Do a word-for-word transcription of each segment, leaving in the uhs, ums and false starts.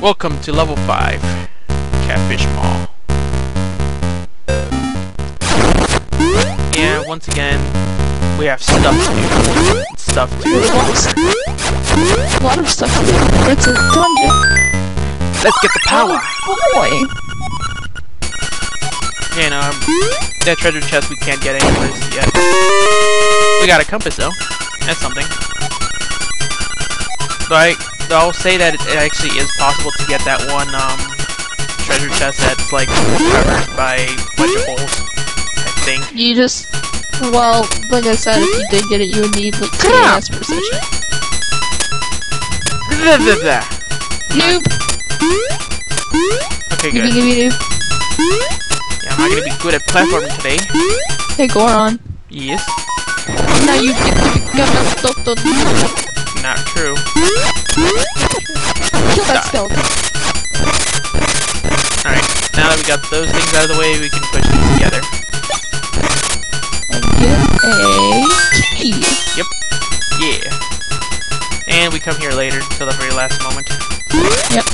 Welcome to level five, Catfish Maw. And once again, we have stuff to do. Stuff to do. A lot of stuff to do. It's a dungeon. Let's get the power. Oh boy. And um, that treasure chest we can't get anywhere yet. We got a compass though. That's something. Like. I'll say that it actually is possible to get that one um, treasure chest that's like covered by bunch of holes, I think. You just, well, like I said, if you did get it, you would need like two last precision. Noob. Okay, good. Noob. Yeah, I'm not gonna be good at platforming today. Hey, Goron. Yes. Now you get to become a Not true. Kill that skeleton. Alright, now that we got those things out of the way, we can push these together. And get a key. Yep. Yeah. And we come here later, till the very last moment. Yep.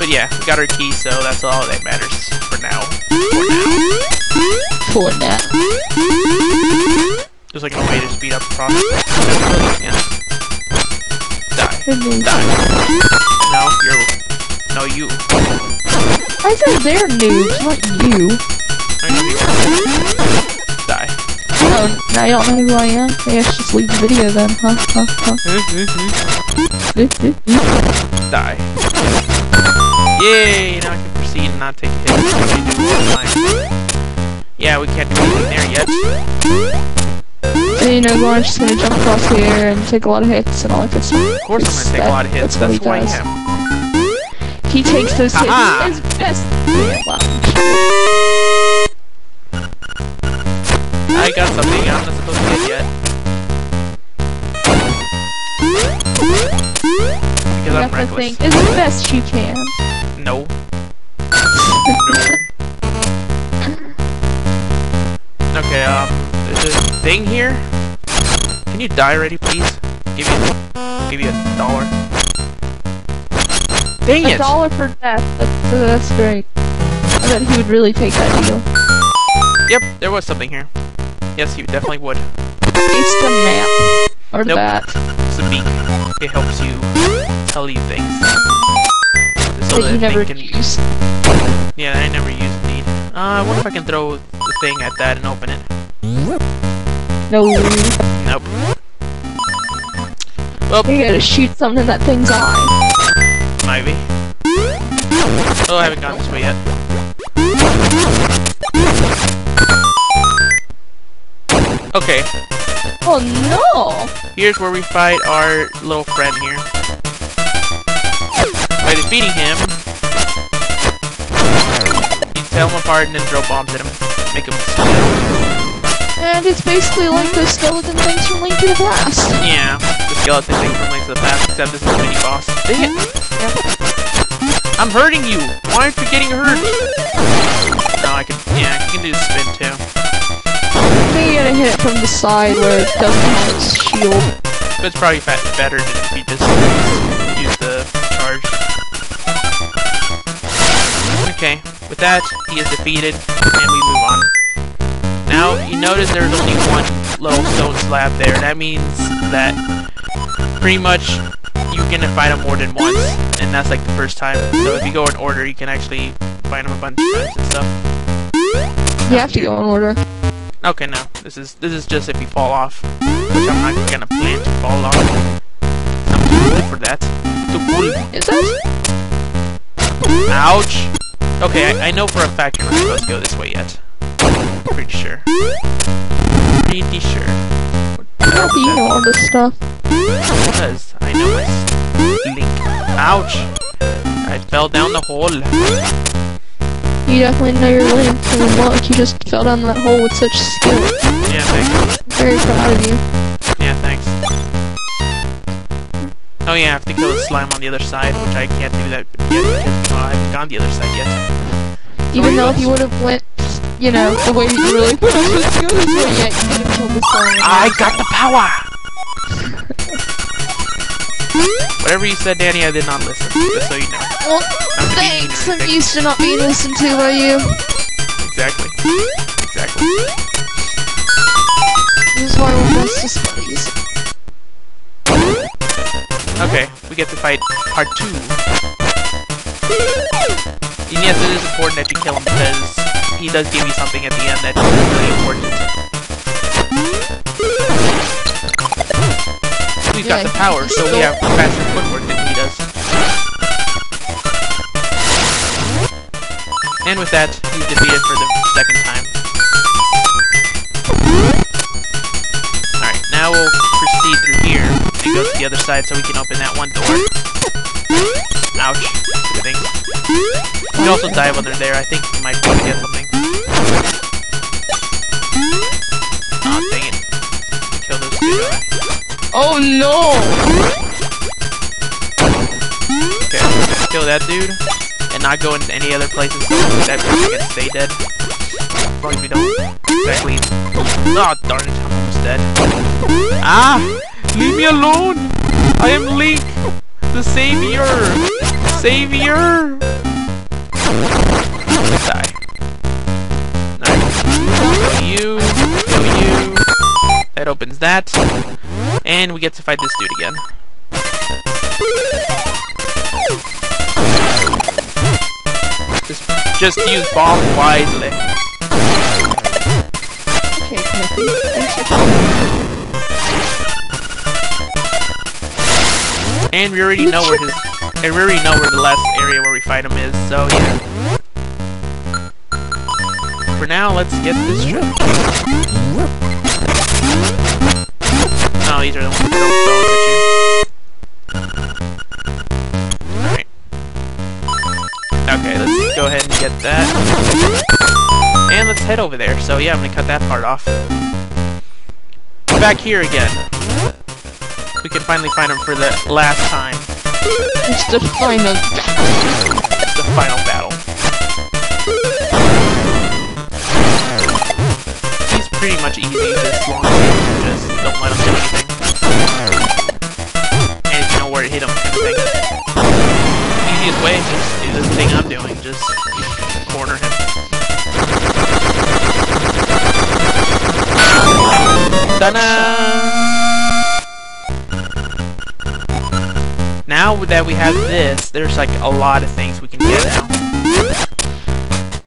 But yeah, we got our key, so that's all that matters for now. For now. For now. There's like a way to speed up the process. Yeah. Die. Die. No, you're... No, you. I said they're noobs, not you. I know you are. Die. Oh, now you don't know who I am? I guess just leave the video then, huh? Huh? Huh? Die. Yay! Now I can proceed and not take a hit. Yeah, we can't do anything there yet. And you know, Lauren's just gonna jump across the air and take a lot of hits and all that good stuff. Of course I'm gonna take that, a lot of hits, that's, that's what he does. I am. He takes those hits as best. Yeah, wow. I got something I'm not supposed to get yet. Because I'm reckless. Is the best you can. No. No. Okay, um... There's a thing here. Can you die already, please? Give you a, give you a dollar. Dang it! A dollar for death. That's, uh, that's great. I bet he would really take that deal. Yep, there was something here. Yes, he definitely would. It's the map. Or nope. That. It's the beak. It helps you tell you things. So that you never can use. Yeah, I never use indeed. Uh, I wonder if I can throw the thing at that and open it. No. Nope. Well, you gotta shoot something in that thing's eye. Maybe. Oh, I haven't gotten this way yet. Okay. Oh no! Here's where we fight our little friend here. By defeating him, you tear him apart and then throw bombs at him. Make him explode. And it's basically like those skeleton things from Link to the Past. Yeah, the skeleton thing from Link to the Past, except this is a mini boss. Dang it! Yeah. I'm hurting you! Why aren't you getting hurt? No, I can. Yeah, I can do the spin too. I think you gotta hit it from the side where it doesn't have its shield. But it's probably better to defeat this. Use the charge. Okay, with that, he is defeated, and we move on. Now, you notice there's only one little stone slab there. That means that pretty much you can fight them more than once. And that's like the first time. So if you go in order, you can actually fight them a bunch of times and stuff. You have to go in order. Okay, no. This is this is just if you fall off. Which I'm not gonna plan to fall off. I'm too cool for that. Too cool. Is it? Ouch! Okay, I, I know for a fact you're not supposed to go this way yet. Pretty sure. Pretty sure. How do you know all this stuff? Because I know it's Link. Ouch! I fell down the hole. You definitely know your Link. Well, you just fell down that hole with such skill. Yeah, thanks. I'm very proud of you. Yeah, thanks. Oh yeah, I have to kill the slime on the other side, which I can't do that yet because I haven't gone the other side yet. Even though if you would have went, you know, the way you really put on this go this way yet, you could have killed the slime. I got the power! Whatever you said, Danny, I did not listen. Just so you know. Well, not thanks. I'm used to not being listened to by you. Exactly. Exactly. This is why we're best as buddies. Okay, we get to fight part two. And yes, it is important that you kill him because he does give you something at the end that is really important. We've yeah, got the power, so we have faster footwork than he does. And with that, he's defeated for the second time. Alright, now we'll proceed through here and go to the other side so we can open that one door. Ouch. Good thing. You can also dive under there. I think you might want to get something. Oh, dang it. Kill those two. Oh no! Okay, just kill that dude. And not go into any other places so that person can stay dead. As long as we don't exactly. Oh darn it, I'm almost dead. Ah! Leave me alone! I am Link! The savior! Savior! Let's die. Alright. You. You. That opens that. And we get to fight this dude again. Just, just use bomb wisely. Okay, Cathy. Thanks for coming. And we already know where his... And we already know where the last area where we fight him is, so yeah. For now, let's get this trip. Oh, these are the ones that don't throw them at you. Alright. Okay, let's go ahead and get that. And let's head over there. So yeah, I'm gonna cut that part off. Back here again. We can finally find him for the last time. It's the final battle. It's the final battle. Pretty much easy, as long as you just don't let him do anything. And if you know where to hit him, kind of thing. Easiest way, just do this thing I'm doing, just corner him. Ta-da! Now that we have this, there's like a lot of things we can get at.